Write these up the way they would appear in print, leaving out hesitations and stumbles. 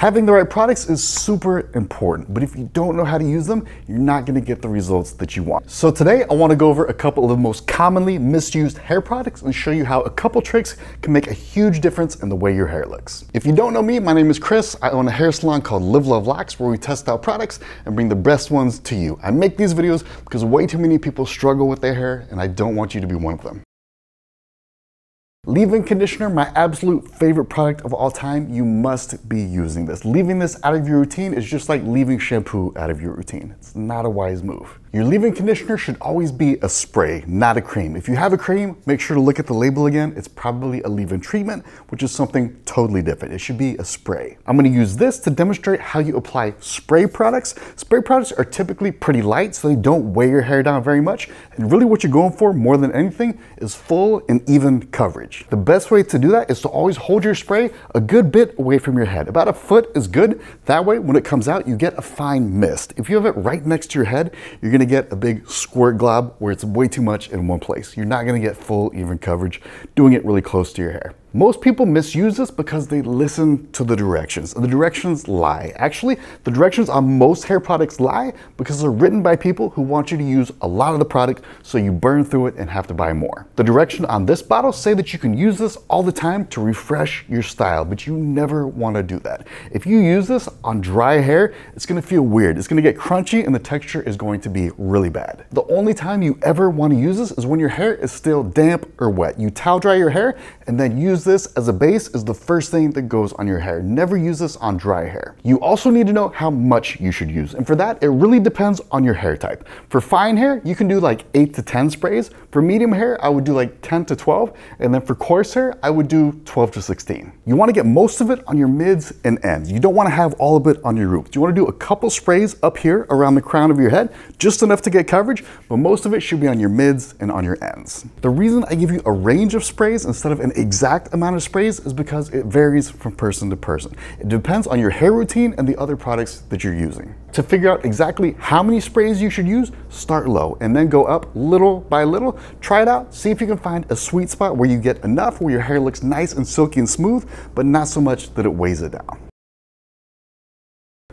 Having the right products is super important, but if you don't know how to use them, you're not gonna get the results that you want. So today, I wanna go over a couple of the most commonly misused hair products and show you how a couple tricks can make a huge difference in the way your hair looks. If you don't know me, my name is Chris. I own a hair salon called Live Love Locks, where we test out products and bring the best ones to you. I make these videos because way too many people struggle with their hair, and I don't want you to be one of them. Leave-in conditioner, my absolute favorite product of all time. You must be using this. Leaving this out of your routine is just like leaving shampoo out of your routine. It's not a wise move. Your leave-in conditioner should always be a spray, not a cream. If you have a cream, make sure to look at the label again. It's probably a leave-in treatment, which is something totally different. It should be a spray. I'm gonna use this to demonstrate how you apply spray products. Spray products are typically pretty light, so they don't weigh your hair down very much. And really what you're going for more than anything is full and even coverage. The best way to do that is to always hold your spray a good bit away from your head. About a foot is good. That way, when it comes out, you get a fine mist. If you have it right next to your head, you're gonna get a big squirt glob where it's way too much in one place. You're not gonna get full, even coverage doing it really close to your hair. Most people misuse this because they listen to the directions, and the directions lie. Actually, the directions on most hair products lie because they're written by people who want you to use a lot of the product so you burn through it and have to buy more. The direction on this bottle say that you can use this all the time to refresh your style, but you never want to do that. If you use this on dry hair, it's going to feel weird. It's going to get crunchy and the texture is going to be really bad. The only time you ever want to use this is when your hair is still damp or wet. You towel dry your hair and then use this as a base is the first thing that goes on your hair. Never use this on dry hair. You also need to know how much you should use. And for that, it really depends on your hair type. For fine hair, you can do like 8 to 10 sprays. For medium hair, I would do like 10 to 12. And then for coarse hair, I would do 12 to 16. You wanna get most of it on your mids and ends. You don't wanna have all of it on your roots. You wanna do a couple sprays up here around the crown of your head, just enough to get coverage, but most of it should be on your mids and on your ends. The reason I give you a range of sprays instead of an exact amount of sprays is because it varies from person to person. It depends on your hair routine and the other products that you're using. To figure out exactly how many sprays you should use, start low and then go up little by little. Try it out, see if you can find a sweet spot where you get enough, where your hair looks nice and silky and smooth, but not so much that it weighs it down.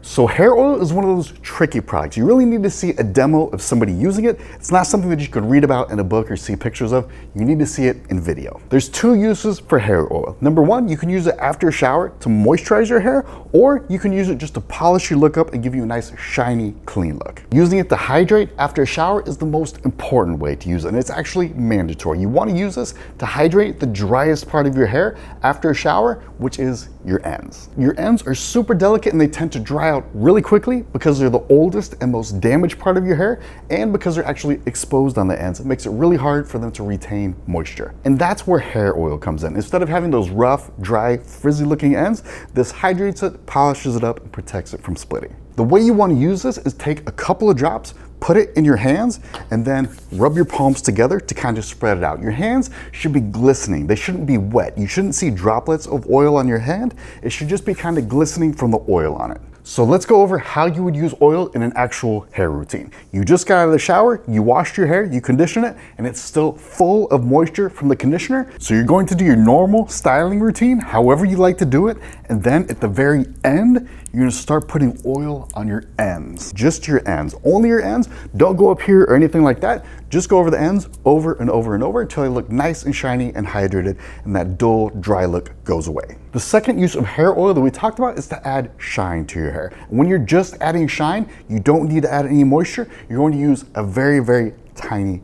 So hair oil is one of those tricky products. You really need to see a demo of somebody using it. It's not something that you could read about in a book or see pictures of. You need to see it in video. There's two uses for hair oil. Number one, you can use it after a shower to moisturize your hair, or you can use it just to polish your look up and give you a nice shiny, clean look. Using it to hydrate after a shower is the most important way to use it, and it's actually mandatory. You want to use this to hydrate the driest part of your hair after a shower, which is your ends. Your ends are super delicate and they tend to dry out really quickly because they're the oldest and most damaged part of your hair, and because they're actually exposed on the ends. It makes it really hard for them to retain moisture. And that's where hair oil comes in. Instead of having those rough, dry, frizzy looking ends, this hydrates it, polishes it up, and protects it from splitting. The way you want to use this is take a couple of drops, put it in your hands, and then rub your palms together to kind of spread it out. Your hands should be glistening. They shouldn't be wet. You shouldn't see droplets of oil on your hand. It should just be kind of glistening from the oil on it. So let's go over how you would use oil in an actual hair routine. You just got out of the shower, you washed your hair, you condition it, and it's still full of moisture from the conditioner. So you're going to do your normal styling routine, however you like to do it, and then at the very end, you're gonna start putting oil on your ends. Just your ends, only your ends. Don't go up here or anything like that. Just go over the ends over and over and over until they look nice and shiny and hydrated, and that dull, dry look goes away. The second use of hair oil that we talked about is to add shine to your hair. When you're just adding shine, you don't need to add any moisture. You're going to use a very, very tiny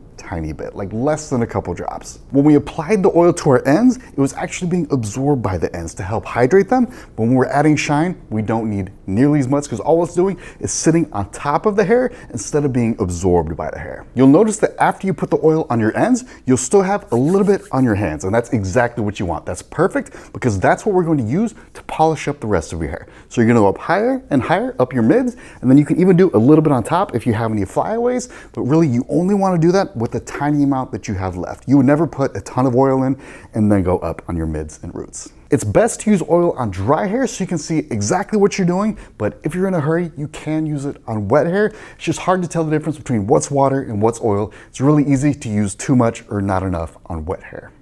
bit, like less than a couple drops. When we applied the oil to our ends, it was actually being absorbed by the ends to help hydrate them. But when we're adding shine, we don't need nearly as much because all it's doing is sitting on top of the hair instead of being absorbed by the hair. You'll notice that after you put the oil on your ends, you'll still have a little bit on your hands, and that's exactly what you want. That's perfect because that's what we're going to use to polish up the rest of your hair. So you're going to go up higher and higher up your mids, and then you can even do a little bit on top if you have any flyaways, but really you only want to do that with the tiny amount that you have left. You would never put a ton of oil in and then go up on your mids and roots. It's best to use oil on dry hair so you can see exactly what you're doing, but if you're in a hurry, you can use it on wet hair. It's just hard to tell the difference between what's water and what's oil. It's really easy to use too much or not enough on wet hair.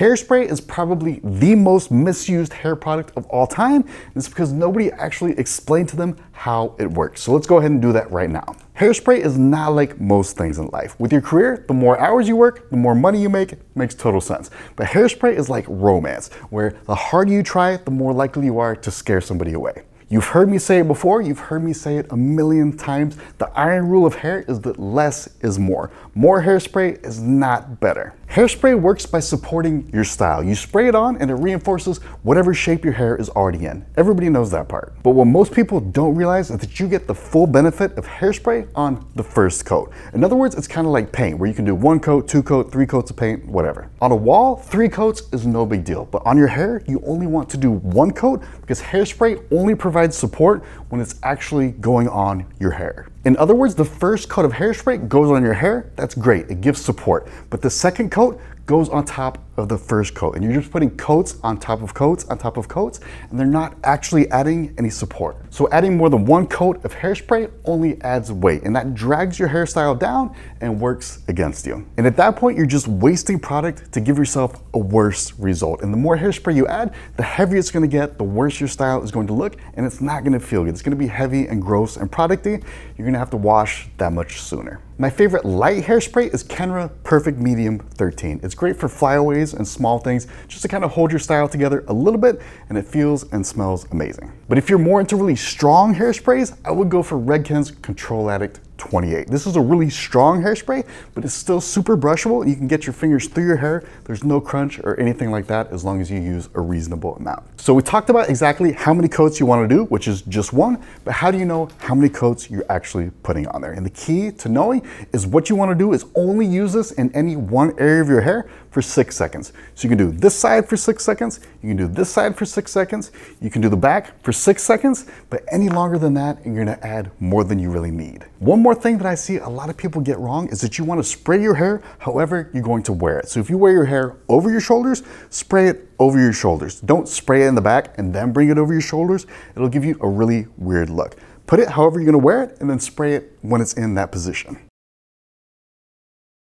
Hairspray is probably the most misused hair product of all time. It's because nobody actually explained to them how it works. So let's go ahead and do that right now. Hairspray is not like most things in life. With your career, the more hours you work, the more money you make, makes total sense. But hairspray is like romance, where the harder you try, the more likely you are to scare somebody away. You've heard me say it before, you've heard me say it a million times. The iron rule of hair is that less is more. More hairspray is not better. Hairspray works by supporting your style. You spray it on and it reinforces whatever shape your hair is already in. Everybody knows that part. But what most people don't realize is that you get the full benefit of hairspray on the first coat. In other words, it's kind of like paint, where you can do one coat, two coat, three coats of paint, whatever. On a wall, three coats is no big deal. But on your hair, you only want to do one coat because hairspray only provides support when it's actually going on your hair. In other words, the first coat of hairspray goes on your hair, that's great, it gives support, but the second coat goes on top of the first coat, and you're just putting coats on top of coats on top of coats, and they're not actually adding any support. So adding more than one coat of hairspray only adds weight, and that drags your hairstyle down and works against you. And at that point, you're just wasting product to give yourself a worse result. And the more hairspray you add, the heavier it's gonna get, the worse your style is going to look, and it's not gonna feel good. It's gonna be heavy and gross and producty. You're gonna have to wash that much sooner. My favorite light hairspray is Kenra Perfect Medium 13. It's great for flyaways and small things, just to kind of hold your style together a little bit, and it feels and smells amazing. But if you're more into really strong hairsprays, I would go for Redken's Control Addict 28. This is a really strong hairspray, but it's still super brushable. You can get your fingers through your hair. There's no crunch or anything like that as long as you use a reasonable amount. So we talked about exactly how many coats you want to do, which is just one, but how do you know how many coats you're actually putting on there? And the key to knowing is what you want to do is only use this in any one area of your hair for 6 seconds. So you can do this side for 6 seconds, you can do this side for 6 seconds, you can do the back for 6 seconds, but any longer than that, and you're gonna add more than you really need. One more thing that I see a lot of people get wrong is that you wanna spray your hair however you're going to wear it. So if you wear your hair over your shoulders, spray it over your shoulders. Don't spray it in the back and then bring it over your shoulders. It'll give you a really weird look. Put it however you're gonna wear it and then spray it when it's in that position.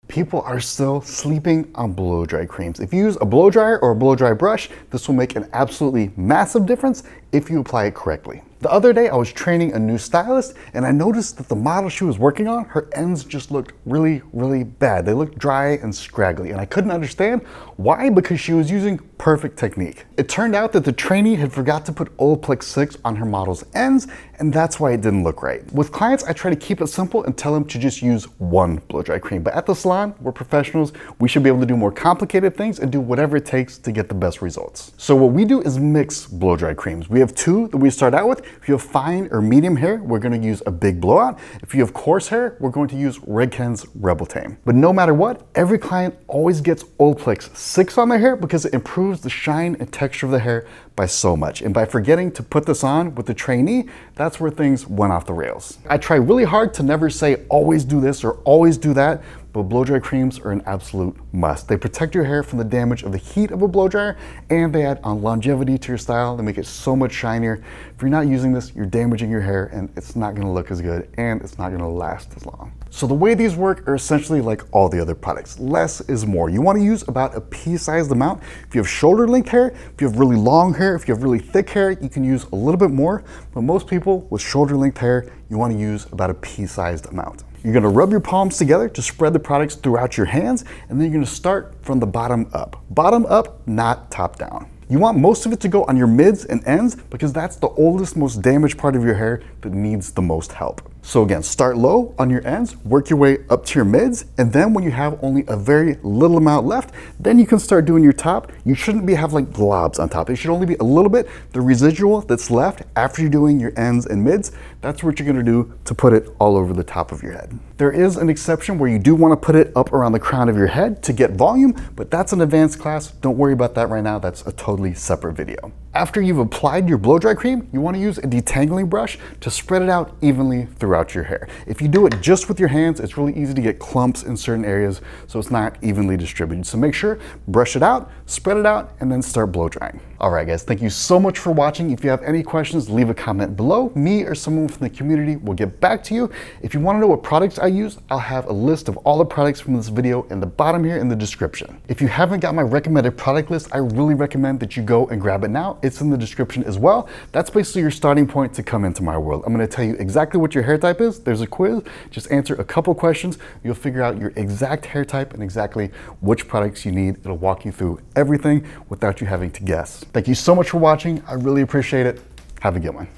People are still sleeping on blow dry creams. If you use a blow dryer or a blow dry brush, this will make an absolutely massive difference if you apply it correctly. The other day I was training a new stylist and I noticed that the model she was working on, her ends just looked really bad. They looked dry and scraggly, and I couldn't understand why, because she was using perfect technique. It turned out that the trainee had forgot to put Olaplex 6 on her model's ends, and that's why it didn't look right. With clients, I try to keep it simple and tell them to just use one blow dry cream, but at the salon, we're professionals. We should be able to do more complicated things and do whatever it takes to get the best results. So what we do is mix blow dry creams. We have two that we start out with. If you have fine or medium hair, we're going to use a big blowout. If you have coarse hair, we're going to use Redken's Rebel Tame. But no matter what, every client always gets Olaplex 6 on their hair because it improves the shine and texture of the hair by so much. And by forgetting to put this on with the trainee, that's where things went off the rails. I try really hard to never say always do this or always do that, but blow dry creams are an absolute must. They protect your hair from the damage of the heat of a blow dryer, and they add on longevity to your style. They make it so much shinier. If you're not using this, you're damaging your hair, and it's not gonna look as good, and it's not gonna last as long. So the way these work are essentially like all the other products. Less is more. You wanna use about a pea-sized amount. If you have shoulder length hair, if you have really long hair, if you have really thick hair, you can use a little bit more, but most people with shoulder length hair, you wanna use about a pea-sized amount. You're gonna rub your palms together to spread the products throughout your hands, and then you're gonna start from the bottom up. Bottom up, not top down. You want most of it to go on your mids and ends because that's the oldest, most damaged part of your hair that needs the most help. So again, start low on your ends, work your way up to your mids, and then when you have only a very little amount left, then you can start doing your top. You shouldn't have like globs on top. It should only be a little bit, the residual that's left after you're doing your ends and mids, that's what you're gonna do to put it all over the top of your head. There is an exception where you do wanna put it up around the crown of your head to get volume, but that's an advanced class. Don't worry about that right now. That's a totally separate video. After you've applied your blow dry cream, you want to use a detangling brush to spread it out evenly throughout your hair. If you do it just with your hands, it's really easy to get clumps in certain areas, so it's not evenly distributed. So make sure, brush it out, spread it out, and then start blow drying. All right, guys, thank you so much for watching. If you have any questions, leave a comment below. Me or someone from the community will get back to you. If you want to know what products I use, I'll have a list of all the products from this video in the bottom here in the description. If you haven't got my recommended product list, I really recommend that you go and grab it now. It's in the description as well. That's basically your starting point to come into my world. I'm going to tell you exactly what your hair type is. There's a quiz. Just answer a couple questions. You'll figure out your exact hair type and exactly which products you need. It'll walk you through everything without you having to guess. Thank you so much for watching. I really appreciate it. Have a good one.